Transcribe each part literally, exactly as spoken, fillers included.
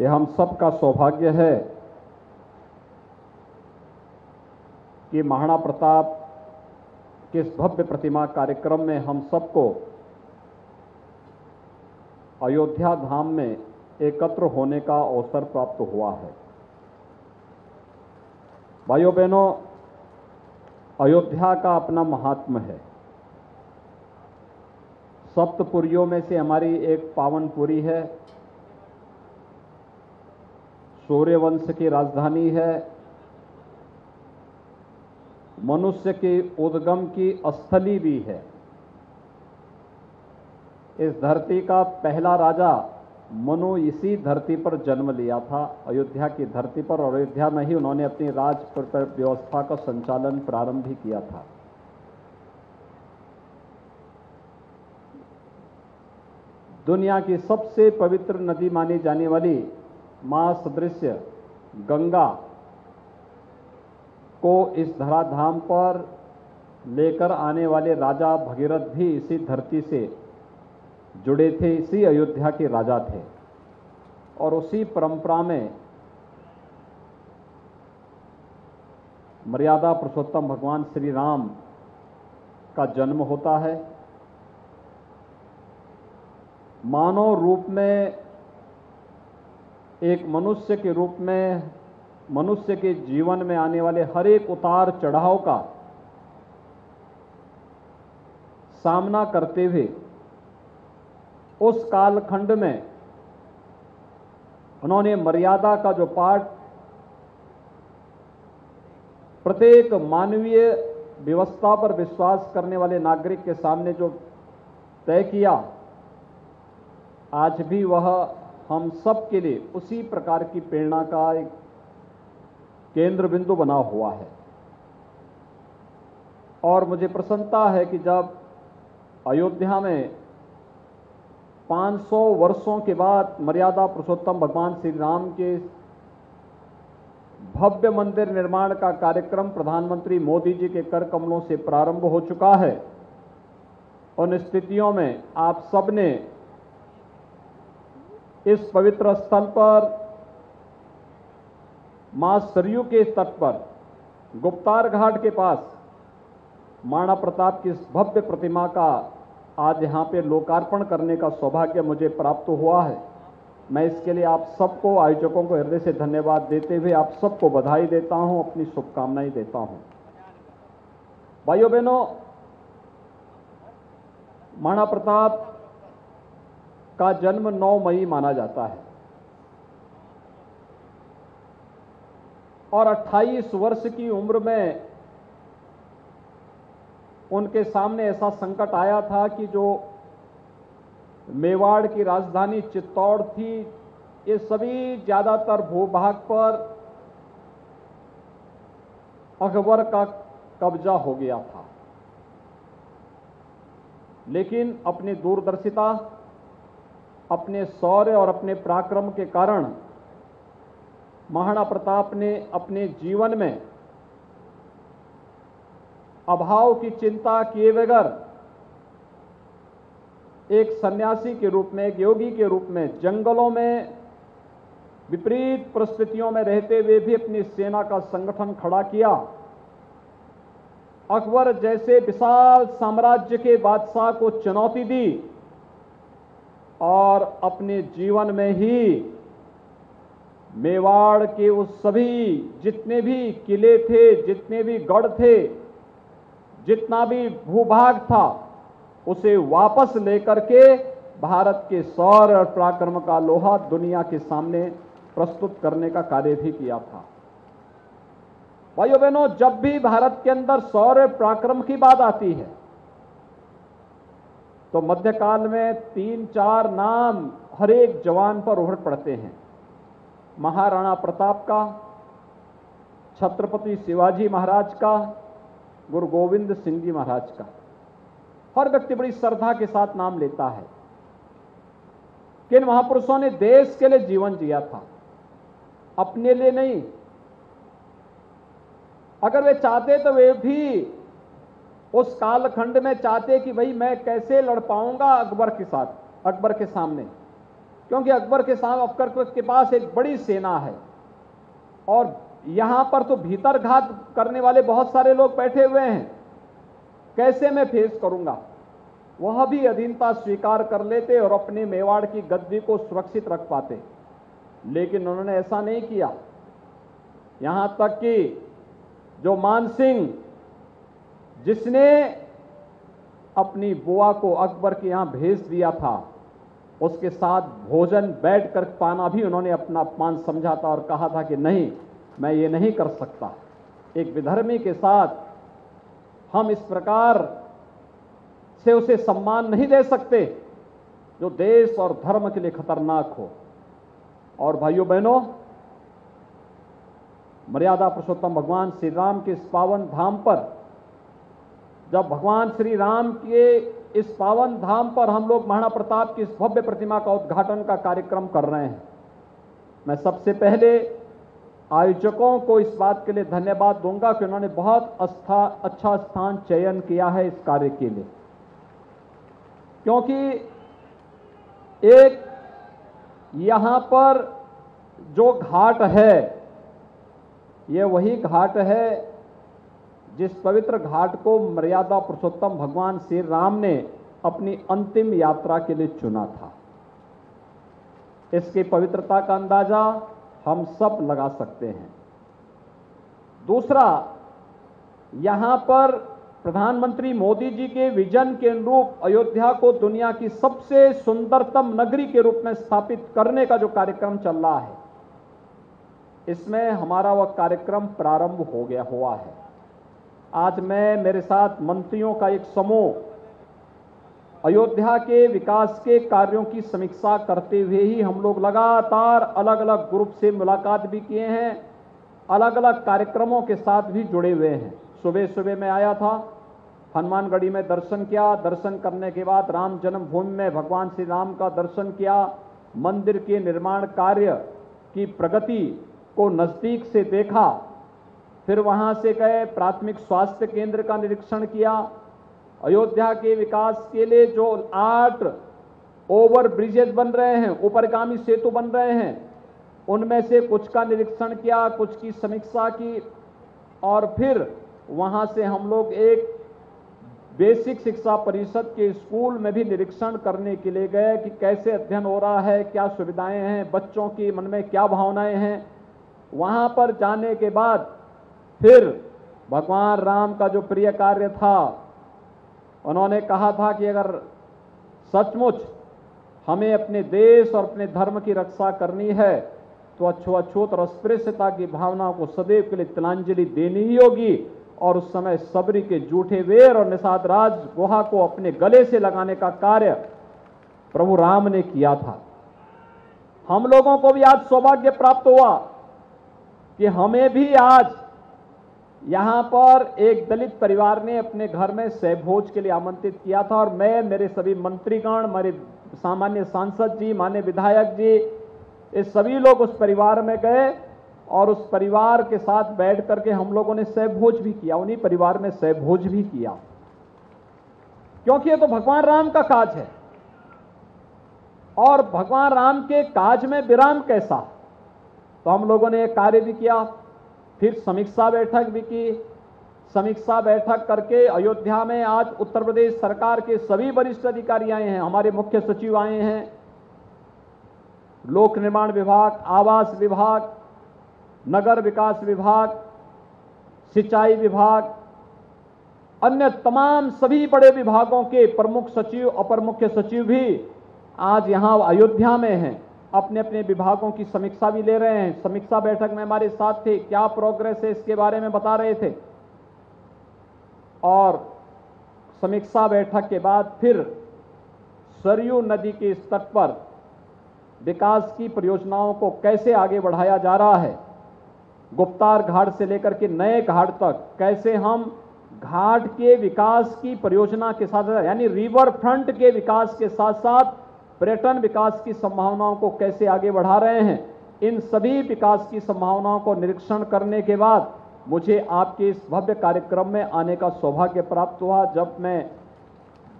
ये हम सबका सौभाग्य है कि महाराणा प्रताप के इस भव्य प्रतिमा कार्यक्रम में हम सबको अयोध्या धाम में एकत्र होने का अवसर प्राप्त हुआ है। भाइयों बहनों, अयोध्या का अपना महात्म है। सप्तपुरियों में से हमारी एक पावन पुरी है, सूर्य वंश की राजधानी है, मनुष्य की उद्गम की स्थली भी है। इस धरती का पहला राजा मनु इसी धरती पर जन्म लिया था, अयोध्या की धरती पर। और अयोध्या में ही उन्होंने अपनी राज व्यवस्था का संचालन प्रारंभ भी किया था। दुनिया की सबसे पवित्र नदी मानी जाने वाली मां सदृश गंगा को इस धराधाम पर लेकर आने वाले राजा भगीरथ भी इसी धरती से जुड़े थे, इसी अयोध्या के राजा थे। और उसी परंपरा में मर्यादा पुरुषोत्तम भगवान श्री राम का जन्म होता है। मानव रूप में, एक मनुष्य के रूप में, मनुष्य के जीवन में आने वाले हर एक उतार चढ़ाव का सामना करते हुए उस कालखंड में उन्होंने मर्यादा का जो पाठ प्रत्येक मानवीय व्यवस्था पर विश्वास करने वाले नागरिक के सामने जो तय किया, आज भी वह हम सब के लिए उसी प्रकार की प्रेरणा का एक केंद्र बिंदु बना हुआ है। और मुझे प्रसन्नता है कि जब अयोध्या में पाँच सौ वर्षों के बाद मर्यादा पुरुषोत्तम भगवान श्री राम के भव्य मंदिर निर्माण का कार्यक्रम प्रधानमंत्री मोदी जी के कर कमलों से प्रारंभ हो चुका है। उन स्थितियों में आप सबने इस पवित्र स्थल पर मां सरयू के तट पर गुप्तार घाट के पास महाराणा प्रताप की इस भव्य प्रतिमा का आज यहाँ पे लोकार्पण करने का सौभाग्य मुझे प्राप्त हुआ है। मैं इसके लिए आप सबको, आयोजकों को हृदय से धन्यवाद देते हुए आप सबको बधाई देता हूँ, अपनी शुभकामनाएं देता हूँ। भाइयों बहनों, महाराणा प्रताप का जन्म नौ मई माना जाता है और अट्ठाईस वर्ष की उम्र में उनके सामने ऐसा संकट आया था कि जो मेवाड़ की राजधानी चित्तौड़ थी, ये सभी ज़्यादातर भूभाग पर अकबर का कब्जा हो गया था। लेकिन अपनी दूरदर्शिता, अपने शौर्य और अपने पराक्रम के कारण महाराणा प्रताप ने अपने जीवन में अभाव की चिंता किए बगैर एक सन्यासी के रूप में, एक योगी के रूप में, जंगलों में विपरीत परिस्थितियों में रहते हुए भी अपनी सेना का संगठन खड़ा किया। अकबर जैसे विशाल साम्राज्य के बादशाह को चुनौती दी और अपने जीवन में ही मेवाड़ के उस सभी जितने भी किले थे, जितने भी गढ़ थे, जितना भी भूभाग था, उसे वापस लेकर के भारत के शौर्य और पराक्रम का लोहा दुनिया के सामने प्रस्तुत करने का कार्य भी किया था। भाइयों बहनों, जब भी भारत के अंदर शौर्य पराक्रम की बात आती है तो मध्यकाल में तीन चार नाम हर एक जवान पर उभर पड़ते हैं। महाराणा प्रताप का, छत्रपति शिवाजी महाराज का, गुरु गोविंद सिंह जी महाराज का। हर व्यक्ति बड़ी श्रद्धा के साथ नाम लेता है कि इन महापुरुषों ने देश के लिए जीवन जिया था, अपने लिए नहीं। अगर वे चाहते तो वे भी उस कालखंड में चाहते कि भाई मैं कैसे लड़ पाऊंगा अकबर के साथ, अकबर के सामने, क्योंकि अकबर के साथ अकबर के पास एक बड़ी सेना है और यहां पर तो भीतर घात करने वाले बहुत सारे लोग बैठे हुए हैं, कैसे मैं फेस करूंगा। वह भी अधीनता स्वीकार कर लेते और अपने मेवाड़ की गद्दी को सुरक्षित रख पाते, लेकिन उन्होंने ऐसा नहीं किया। यहां तक कि जो मानसिंह, जिसने अपनी बुआ को अकबर के यहां भेज दिया था, उसके साथ भोजन बैठ कर पाना भी उन्होंने अपना अपमान समझा था और कहा था कि नहीं, मैं ये नहीं कर सकता। एक विधर्मी के साथ हम इस प्रकार से उसे सम्मान नहीं दे सकते जो देश और धर्म के लिए खतरनाक हो। और भाइयों बहनों, मर्यादा पुरुषोत्तम भगवान श्री राम के इस पावन धाम पर, जब भगवान श्री राम के इस पावन धाम पर हम लोग महाराणा प्रताप की इस भव्य प्रतिमा का उद्घाटन का कार्यक्रम कर रहे हैं, मैं सबसे पहले आयोजकों को इस बात के लिए धन्यवाद दूंगा कि उन्होंने बहुत अच्छा अच्छा स्थान चयन किया है इस कार्य के लिए। क्योंकि एक यहाँ पर जो घाट है, ये वही घाट है जिस पवित्र घाट को मर्यादा पुरुषोत्तम भगवान श्री राम ने अपनी अंतिम यात्रा के लिए चुना था। इसकी पवित्रता का अंदाजा हम सब लगा सकते हैं। दूसरा, यहां पर प्रधानमंत्री मोदी जी के विजन के अनुरूप अयोध्या को दुनिया की सबसे सुंदरतम नगरी के रूप में स्थापित करने का जो कार्यक्रम चल रहा है, इसमें हमारा वह कार्यक्रम प्रारंभ हो गया हुआ है। आज मैं, मेरे साथ मंत्रियों का एक समूह, अयोध्या के विकास के कार्यों की समीक्षा करते हुए ही हम लोग लगातार अलग अलग ग्रुप से मुलाकात भी किए हैं, अलग अलग कार्यक्रमों के साथ भी जुड़े हुए हैं। सुबह सुबह मैं आया था, हनुमानगढ़ी में दर्शन किया, दर्शन करने के बाद राम जन्मभूमि में भगवान श्री राम का दर्शन किया, मंदिर के निर्माण कार्य की प्रगति को नज़दीक से देखा, फिर वहां से गए प्राथमिक स्वास्थ्य केंद्र का निरीक्षण किया, अयोध्या के विकास के लिए जो आठ ओवर ब्रिजेज बन रहे हैं, ऊपरगामी सेतु बन रहे हैं, उनमें से कुछ का निरीक्षण किया, कुछ की समीक्षा की, और फिर वहां से हम लोग एक बेसिक शिक्षा परिषद के स्कूल में भी निरीक्षण करने के लिए गए कि कैसे अध्ययन हो रहा है, क्या सुविधाएं हैं, बच्चों के मन में क्या भावनाएं हैं। वहां पर जाने के बाद फिर भगवान राम का जो प्रिय कार्य था, उन्होंने कहा था कि अगर सचमुच हमें अपने देश और अपने धर्म की रक्षा करनी है तो अछूत और अस्पृश्यता की भावना को सदैव के लिए तिलांजलि देनी ही होगी। और उस समय सबरी के जूठे वेर और निषाद राज गुहा को अपने गले से लगाने का कार्य प्रभु राम ने किया था। हम लोगों को भी आज सौभाग्य प्राप्त हुआ कि हमें भी आज यहाँ पर एक दलित परिवार ने अपने घर में सहभोज के लिए आमंत्रित किया था, और मैं, मेरे सभी मंत्रीगण, मेरे सामान्य सांसद जी, माननीय विधायक जी, ये सभी लोग उस परिवार में गए और उस परिवार के साथ बैठ करके हम लोगों ने सहभोज भी किया, उन्हीं परिवार में सहभोज भी किया, क्योंकि ये तो भगवान राम का काज है। और भगवान राम के काज में विराम कैसा, तो हम लोगों ने ये कार्य भी किया, फिर समीक्षा बैठक भी की। समीक्षा बैठक करके अयोध्या में आज उत्तर प्रदेश सरकार के सभी वरिष्ठ अधिकारी आए हैं, हमारे मुख्य सचिव आए हैं, लोक निर्माण विभाग, आवास विभाग, नगर विकास विभाग, सिंचाई विभाग, अन्य तमाम सभी बड़े विभागों के प्रमुख सचिव, अपर मुख्य सचिव भी आज यहाँ अयोध्या में हैं, अपने अपने विभागों की समीक्षा भी ले रहे हैं। समीक्षा बैठक में हमारे साथ थे, क्या प्रोग्रेस है इसके बारे में बता रहे थे। और समीक्षा बैठक के बाद फिर सरयू नदी के इस तट पर विकास की परियोजनाओं को कैसे आगे बढ़ाया जा रहा है, गुप्तार घाट से लेकर के नए घाट तक कैसे हम घाट के विकास की परियोजना के साथ, यानी रिवर फ्रंट के विकास के साथ साथ पर्यटन विकास की संभावनाओं को कैसे आगे बढ़ा रहे हैं, इन सभी विकास की संभावनाओं को निरीक्षण करने के बाद मुझे आपके इस भव्य कार्यक्रम में आने का सौभाग्य प्राप्त हुआ, जब मैं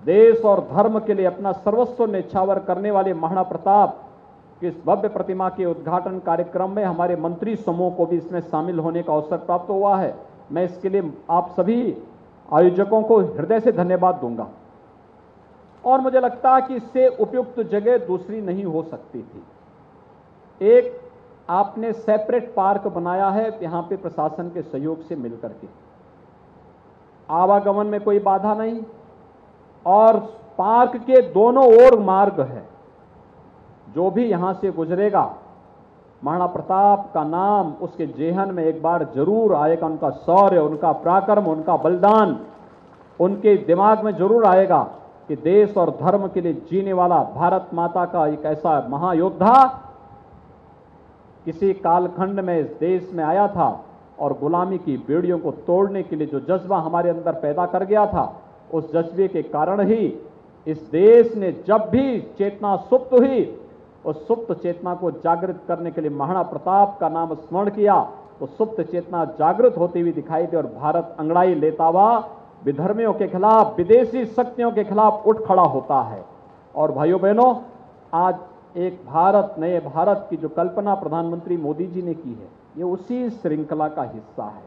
देश और धर्म के लिए अपना सर्वस्व न्यौछावर करने वाले महाराणा प्रताप इस भव्य प्रतिमा के उद्घाटन कार्यक्रम में हमारे मंत्री समूह को भी इसमें शामिल होने का अवसर प्राप्त हुआ है। मैं इसके लिए आप सभी आयोजकों को हृदय से धन्यवाद दूंगा। और मुझे लगता है कि इससे उपयुक्त जगह दूसरी नहीं हो सकती थी। एक आपने सेपरेट पार्क बनाया है, यहाँ पे प्रशासन के सहयोग से मिलकर के आवागमन में कोई बाधा नहीं, और पार्क के दोनों ओर मार्ग है, जो भी यहाँ से गुजरेगा महाराणा प्रताप का नाम उसके जेहन में एक बार जरूर आएगा, उनका शौर्य, उनका पराक्रम, उनका बलिदान उनके दिमाग में जरूर आएगा कि देश और धर्म के लिए जीने वाला भारत माता का एक ऐसा महायोद्धा किसी कालखंड में इस देश में आया था और गुलामी की बेड़ियों को तोड़ने के लिए जो जज्बा हमारे अंदर पैदा कर गया था, उस जज्बे के कारण ही इस देश ने जब भी चेतना सुप्त हुई, उस सुप्त चेतना को जागृत करने के लिए महाराणा प्रताप का नाम स्मरण किया। उस सुप्त चेतना जागृत होती हुई दिखाई दी और भारत अंगड़ाई लेता हुआ विधर्मियों के खिलाफ, विदेशी शक्तियों के खिलाफ उठ खड़ा होता है। और भाइयों बहनों, आज एक भारत नए भारत की जो कल्पना प्रधानमंत्री मोदी जी ने की है, ये उसी श्रृंखला का हिस्सा है।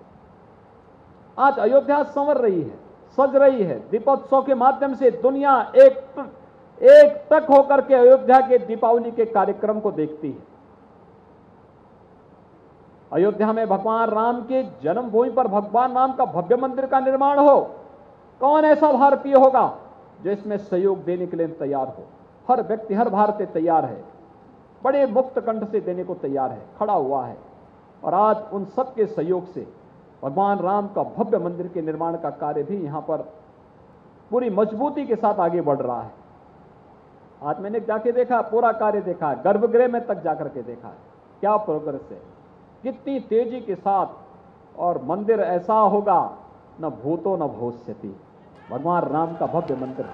आज अयोध्या संवर रही है, सज रही है। दीपोत्सव के माध्यम से दुनिया एक एक तक होकर के अयोध्या के दीपावली के कार्यक्रम को देखती है। अयोध्या में भगवान राम के जन्मभूमि पर भगवान राम का भव्य मंदिर का निर्माण हो, कौन ऐसा भारतीय होगा जो इसमें सहयोग देने के लिए तैयार हो। हर व्यक्ति, हर भारतीय तैयार है, बड़े मुक्त कंठ से देने को तैयार है, खड़ा हुआ है। और आज उन सब के सहयोग से भगवान राम का भव्य मंदिर के निर्माण का कार्य भी यहाँ पर पूरी मजबूती के साथ आगे बढ़ रहा है। आज मैंने जाके देखा, पूरा कार्य देखा है, गर्भगृह में तक जाकर के देखा है, क्या प्रोग्रेस है, कितनी तेजी के साथ। और मंदिर ऐसा होगा न भूतो न भविष्यति, भगवान राम का भव्य मंदिर,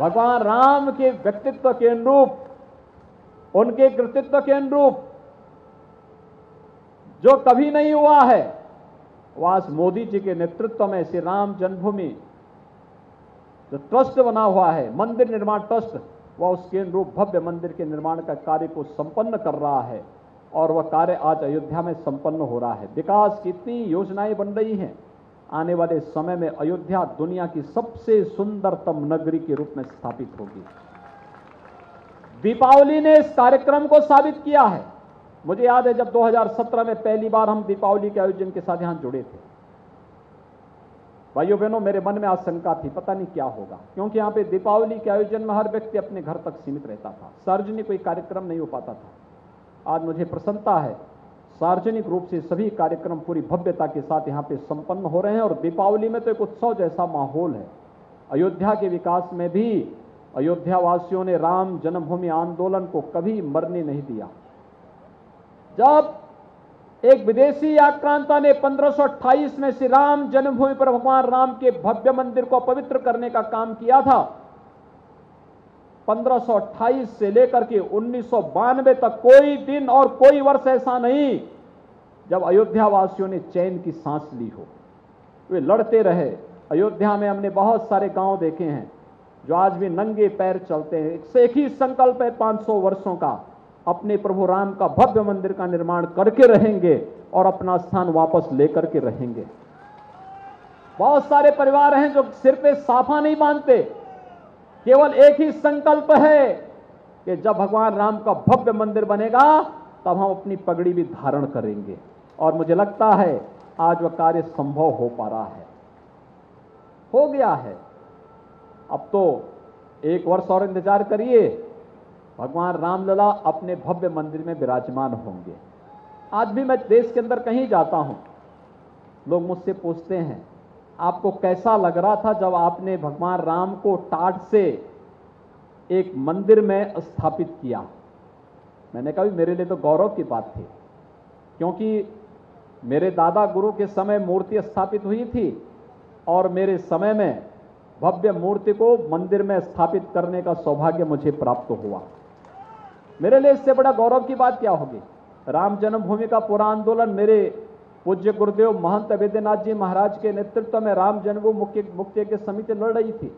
भगवान राम के व्यक्तित्व के अनुरूप, उनके कृतित्व के अनुरूप, जो कभी नहीं हुआ है, आज मोदी जी के नेतृत्व में श्री राम जन्मभूमि जो ट्रस्ट बना हुआ है, मंदिर निर्माण ट्रस्ट, वह उसके अनुरूप भव्य मंदिर के निर्माण का कार्य को संपन्न कर रहा है। और वह कार्य आज अयोध्या में संपन्न हो रहा है। विकास की इतनी योजनाएं बन रही हैं, आने वाले समय में अयोध्या दुनिया की सबसे सुंदरतम नगरी के रूप में स्थापित होगी। दीपावली ने इस कार्यक्रम को साबित किया है। मुझे याद है जब दो हज़ार सत्रह में पहली बार हम दीपावली के आयोजन के साथ यहां जुड़े थे, भाइयों बहनों मेरे मन में आशंका थी, पता नहीं क्या होगा, क्योंकि यहां पे दीपावली के आयोजन में हर व्यक्ति अपने घर तक सीमित रहता था, सार्वजनिक कोई कार्यक्रम नहीं हो पाता था। आज मुझे प्रसन्नता है, सार्वजनिक रूप से सभी कार्यक्रम पूरी भव्यता के साथ यहाँ पे संपन्न हो रहे हैं। और दीपावली में तो एक उत्सव जैसा माहौल है। अयोध्या के विकास में भी अयोध्यावासियों ने राम जन्मभूमि आंदोलन को कभी मरने नहीं दिया। जब एक विदेशी आक्रांता ने पंद्रह सौ अट्ठाईस में श्री राम जन्मभूमि पर भगवान राम के भव्य मंदिर को पवित्र करने का काम किया था, पंद्रह सौ अट्ठाईस से लेकर के उन्नीस सौ बानवे तक कोई दिन और कोई वर्ष ऐसा नहीं जब अयोध्या वासियों ने चैन की सांस ली हो। वे लड़ते रहे। अयोध्या में हमने बहुत सारे गांव देखे हैं जो आज भी नंगे पैर चलते हैं। एक से एक ही संकल्प है पाँच सौ वर्षों का, अपने प्रभु राम का भव्य मंदिर का निर्माण करके रहेंगे और अपना स्थान वापस लेकर के रहेंगे। बहुत सारे परिवार हैं जो सिर पे साफा नहीं बांधते, केवल एक ही संकल्प है कि जब भगवान राम का भव्य मंदिर बनेगा तब हम अपनी पगड़ी भी धारण करेंगे। और मुझे लगता है आज वह कार्य संभव हो पा रहा है, हो गया है। अब तो एक वर्ष और इंतजार करिए, भगवान रामलला अपने भव्य मंदिर में विराजमान होंगे। आज भी मैं देश के अंदर कहीं जाता हूं, लोग मुझसे पूछते हैं आपको कैसा लग रहा था जब आपने भगवान राम को टाट से एक मंदिर में स्थापित किया। मैंने कहा मेरे लिए तो गौरव की बात थी, क्योंकि मेरे दादा गुरु के समय मूर्ति स्थापित हुई थी और मेरे समय में भव्य मूर्ति को मंदिर में स्थापित करने का सौभाग्य मुझे प्राप्त हुआ। मेरे लिए इससे बड़ा गौरव की बात क्या होगी। राम जन्मभूमि का पूरा आंदोलन मेरे पूज्य गुरुदेव महंत वैद्यनाथ जी महाराज के नेतृत्व में राम जन्मभूमि मुक्ति के समिति लड़ रही थी,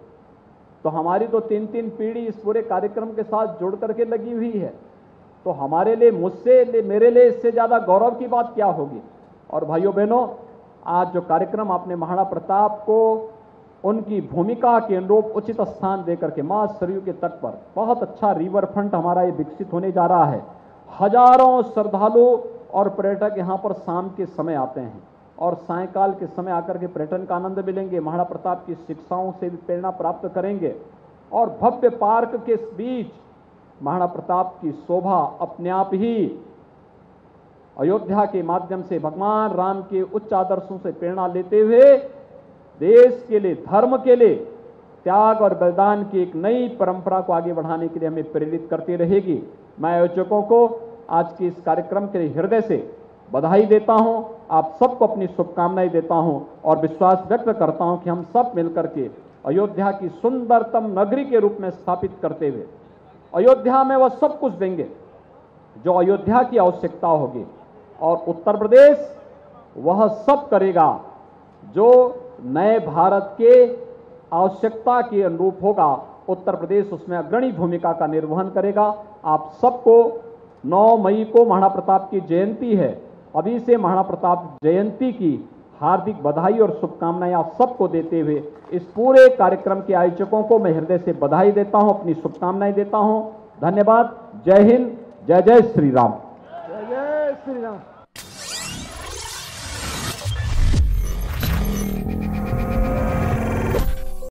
तो हमारी तो तीन तीन पीढ़ी इस पूरे कार्यक्रम के साथ जुड़ करके लगी हुई है। तो हमारे लिए, मुझसे, मेरे लिए इससे ज़्यादा गौरव की बात क्या होगी। और भाइयों बहनों, आज जो कार्यक्रम आपने महाराणा प्रताप को उनकी भूमिका के अनुरूप उचित स्थान देकर के मां सरयू के तट पर बहुत अच्छा रिवर फ्रंट हमारा ये विकसित होने जा रहा है। हजारों श्रद्धालु और पर्यटक यहाँ पर शाम के समय आते हैं और सायंकाल के समय आकर के पर्यटन का आनंद भी लेंगे, महाराणा प्रताप की शिक्षाओं से भी प्रेरणा प्राप्त करेंगे और भव्य पार्क के बीच महाराणा प्रताप की शोभा अपने आप ही अयोध्या के माध्यम से भगवान राम के उच्च आदर्शों से प्रेरणा लेते हुए देश के लिए, धर्म के लिए त्याग और बलिदान की एक नई परंपरा को आगे बढ़ाने के लिए हमें प्रेरित करती रहेगी। मैं आयोजकों को आज के इस कार्यक्रम के लिए हृदय से बधाई देता हूं, आप सबको अपनी शुभकामनाएं देता हूं और विश्वास व्यक्त करता हूं कि हम सब मिलकर के अयोध्या की सुंदरतम नगरी के रूप में स्थापित करते हुए अयोध्या में वह सब कुछ देंगे जो अयोध्या की आवश्यकता होगी और उत्तर प्रदेश वह सब करेगा जो नए भारत के आवश्यकता के अनुरूप होगा। उत्तर प्रदेश उसमें अग्रणी भूमिका का निर्वहन करेगा। आप सबको नौ मई को महाराणा प्रताप की जयंती है, अभी से महाराणा प्रताप जयंती की हार्दिक बधाई और शुभकामनाएं आप सबको देते हुए इस पूरे कार्यक्रम के आयोजकों को मैं हृदय से बधाई देता हूं, अपनी शुभकामनाएं देता हूं। धन्यवाद। जय हिंद, जय जय श्री राम।